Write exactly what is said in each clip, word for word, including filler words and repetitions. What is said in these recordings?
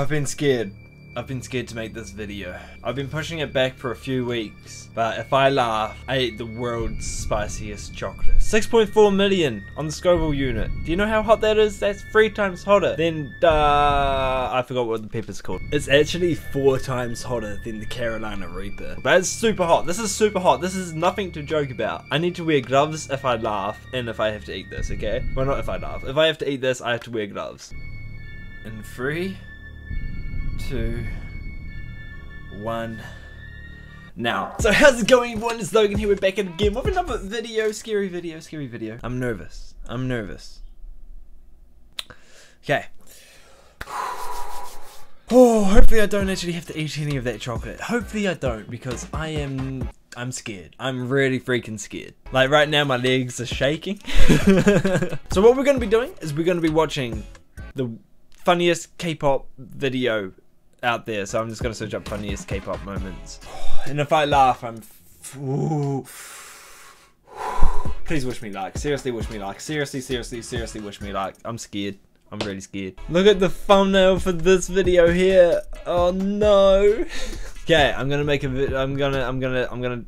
I've been scared. I've been scared to make this video. I've been pushing it back for a few weeks, but if I laugh, I eat the world's spiciest chocolate. six point four million on the Scoville unit. Do you know how hot that is? That's three times hotter than, uh, I forgot what the pepper's called. It's actually four times hotter than the Carolina Reaper. That's super hot. This is super hot. This is nothing to joke about. I need to wear gloves if I laugh and if I have to eat this, okay? Well, not if I laugh. If I have to eat this, I have to wear gloves. And three, two, one. Now, so how's it going, everyone? It's Logan here. We're back in again with another video. Scary video, scary video. I'm nervous. I'm nervous. Okay. Oh, hopefully I don't actually have to eat any of that chocolate. Hopefully I don't, because I am... I'm scared. I'm really freaking scared. Like, right now my legs are shaking. So what we're going to be doing is we're going to be watching the funniest K-pop video out there. So I'm just going to search up funniest K-pop moments. And if I laugh, I'm... Ooh. Please wish me luck. Seriously, wish me luck. Seriously, seriously, seriously, wish me luck. I'm scared. I'm really scared. Look at the thumbnail for this video here. Oh no. Okay, I'm gonna make a vid. I'm gonna. I'm gonna. I'm gonna.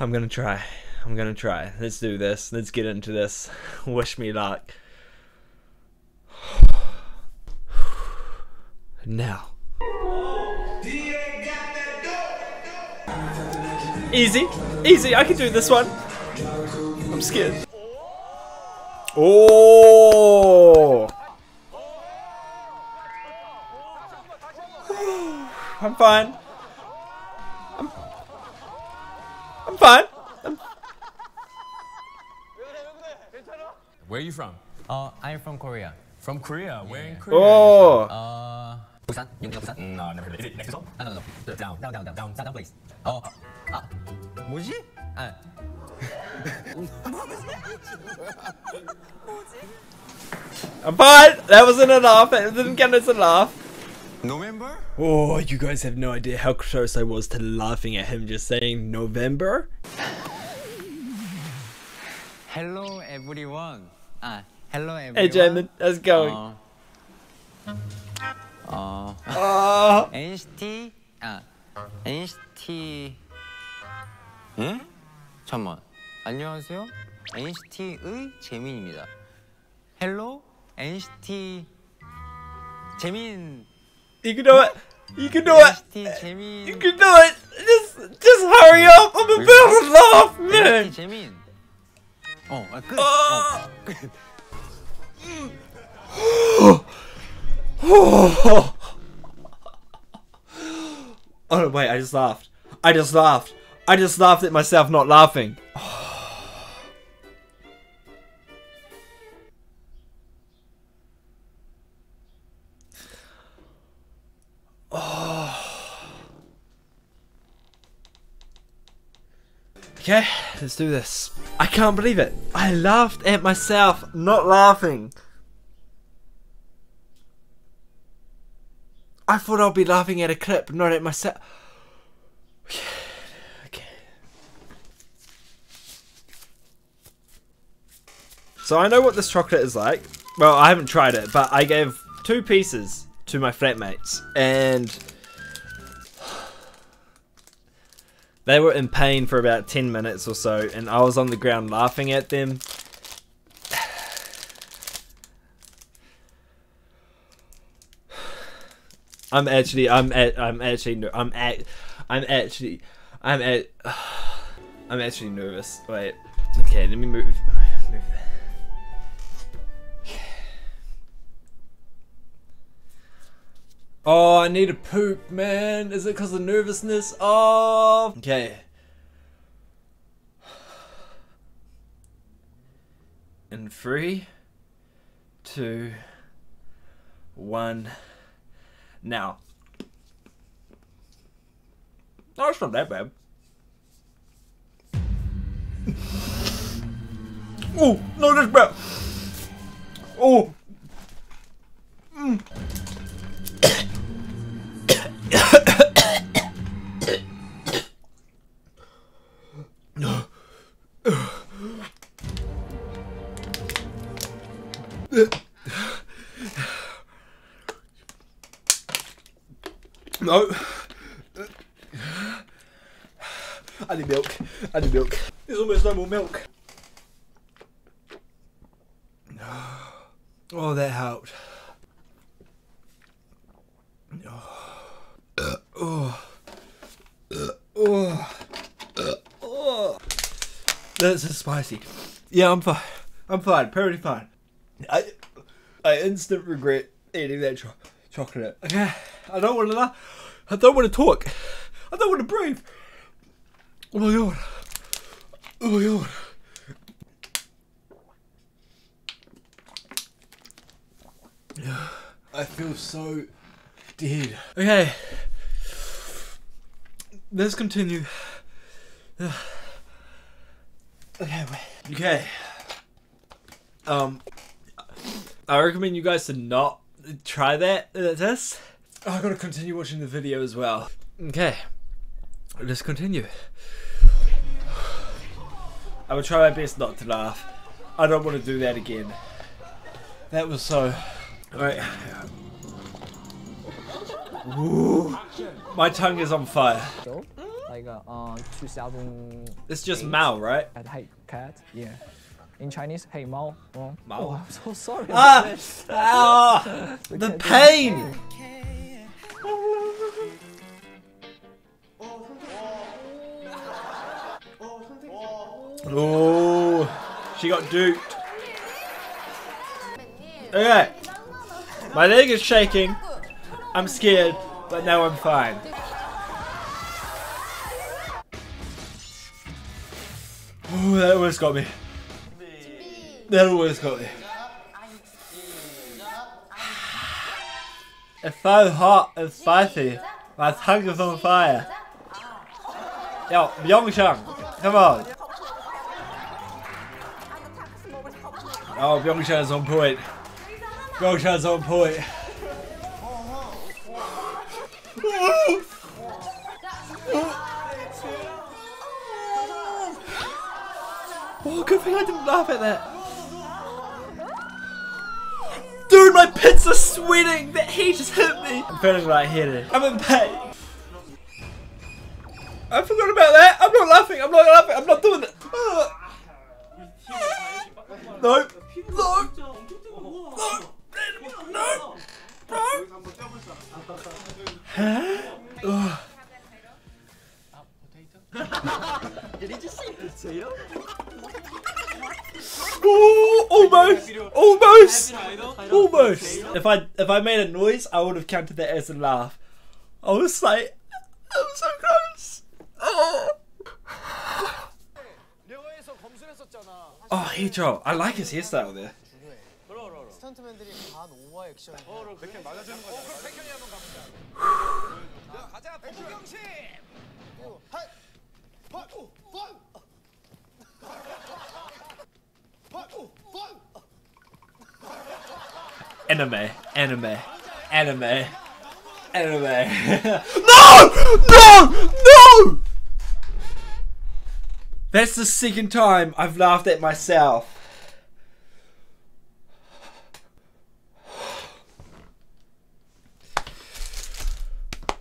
I'm gonna try. I'm gonna try. Let's do this. Let's get into this. Wish me luck. Now. Easy, easy. I can do this one. I'm scared. Oh! I'm fine. I'm. I'm fine. I'm... Where are you from? Uh, I'm from Korea. From Korea? Where yeah. in Korea? Oh! Uh. No, never heard of it. Next song? No, no, no. Down, down, down, down, down, down, please. Oh. Ah. 뭐지? 아. I'm fine! That wasn't a laugh, that didn't count as a laugh. November? Oh, you guys have no idea how close I was to laughing at him just saying November. Hello everyone. Ah, hello everyone. Hey Jamin, how's it going? Oh. Oh. N C T? Ah, N C T. 응? 잠깐만. 안녕하세요. N C T의 재민입니다. Hello, N C T 재민. You can do it. You can do it. N C T 재민. You can do it. Just, just hurry up. I'm about to laugh, man. N C T 재민. 어, 아, 끝. 어, 끝. Oh wait, I just laughed. I just laughed. I just laughed at myself not laughing. Okay, let's do this. I can't believe it. I laughed at myself not laughing. I thought I'd be laughing at a clip, not at myself. Okay. Okay. So I know what this chocolate is like. Well, I haven't tried it, but I gave two pieces to my flatmates and they were in pain for about ten minutes or so, and I was on the ground laughing at them. I'm actually, I'm at, I'm actually, I'm at, I'm actually, I'm at, I'm, I'm actually nervous. Wait, okay, let me move. move. Oh, I need a poop, man. Is it because of nervousness? Oh, okay. In three, two, one, now. No, it's not that bad. Oh, no, that's bad. Oh. Mm. No. I need milk. I need milk. There's almost no more milk. Oh, that helped. Oh. Oh. Oh. This is spicy. Yeah, I'm fine. I'm fine. Perfectly fine. I, I instant regret eating that cho chocolate. Okay. I don't want to. I don't want to talk. I don't want to breathe. Oh my god. Oh my god. I feel so dead. Okay. Let's continue. Okay, wait. Okay. Um, I recommend you guys to not try that this. Oh, I gotta continue watching the video as well. Okay. Let's continue. I will try my best not to laugh. I don't want to do that again. That was so... Alright. Ooh. My tongue is on fire. Like, uh, two thousand. It's just Mao, right? At Hey Cat. Yeah. In Chinese, Hey Mao. Oh. Mao. Oh, I'm so sorry. Ah! Ah! The pain! Oh, she got duped. Okay. My leg is shaking. I'm scared, but now I'm fine. Oh, that almost got me. That almost got me. It's so hot and spicy. My tongue is on fire. Yo, Byung-chan, come on. Oh, Byung-chan's on point. Byung-chan's on point. Oh, good thing I didn't laugh at that. Dude, my pits are sweating. That heat just hit me. I'm feeling lightheaded. I'm in pain. I forgot about that. I'm not laughing. I'm not laughing. I'm not doing that. Oh. Nope. No! No! No! No! Huh? Did he just say that to you? Oh, almost! Almost! Almost! If I if I made a noise, I would have counted that as a laugh. I was like, I'm so close. Oh. Oh, he drove. I like his hairstyle there. Anime, anime, anime, anime. No! No! No! That's the second time I've laughed at myself.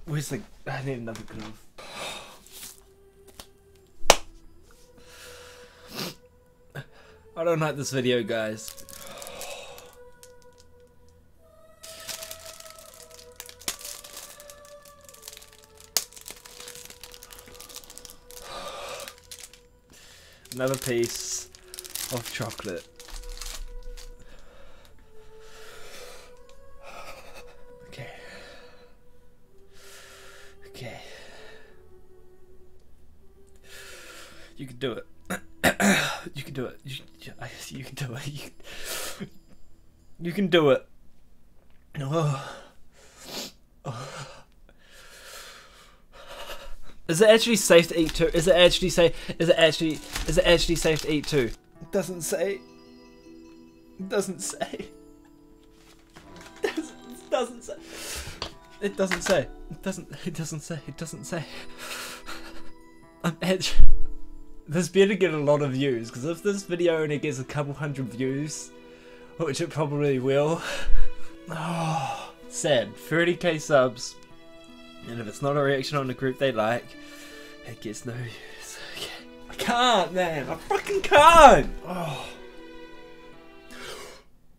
Where's the... I need another glove. I don't like this video, guys. Another piece of chocolate. Okay. Okay. You can do it. You can do it. You, you can do it. You can, you can do it. Oh. Oh. Is it actually safe to eat two? Is it actually safe? Is it actually? Is it actually safe to eat two? It doesn't say. It doesn't say. It doesn't, doesn't say. It doesn't say. It doesn't. It doesn't say. It doesn't say. I'm actually. This better get a lot of views, because if this video only gets a couple hundred views, which it probably will. Oh, sad. thirty K subs. And if it's not a reaction on the group they like, it gets no use. Okay. I can't, man. I fucking can't. Oh.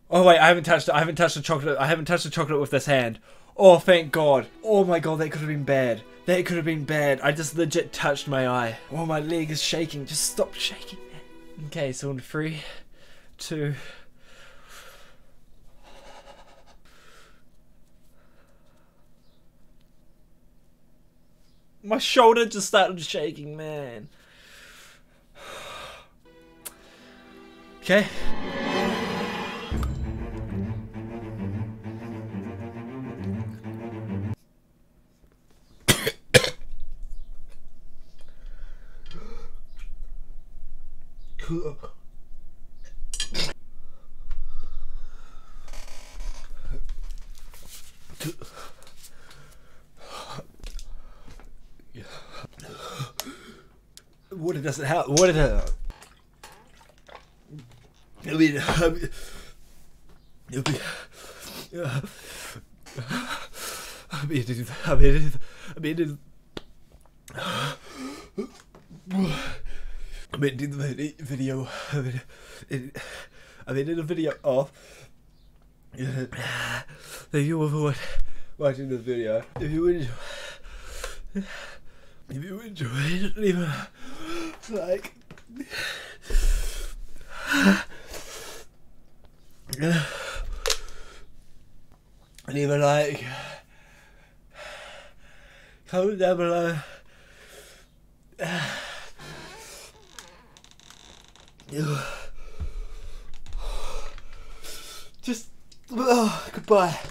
Oh wait, I haven't touched it. I haven't touched the chocolate. I haven't touched the chocolate with this hand. Oh, thank God. Oh my God, that could have been bad. That could have been bad. I just legit touched my eye. Oh, my leg is shaking. Just stop shaking. Okay, so in three, two. My shoulder just started shaking, man. Okay. Water doesn't help. Water doesn't. I mean, I mean, I mean, yeah. I mean, it is, I mean, it is, I mean, it is. I mean, in the video, I mean, in, I mean, in the video of, yeah, thank you all for watching this video. If you enjoy, if you enjoyed, leave a like. Leave a like. Comment down below. Just oh, goodbye.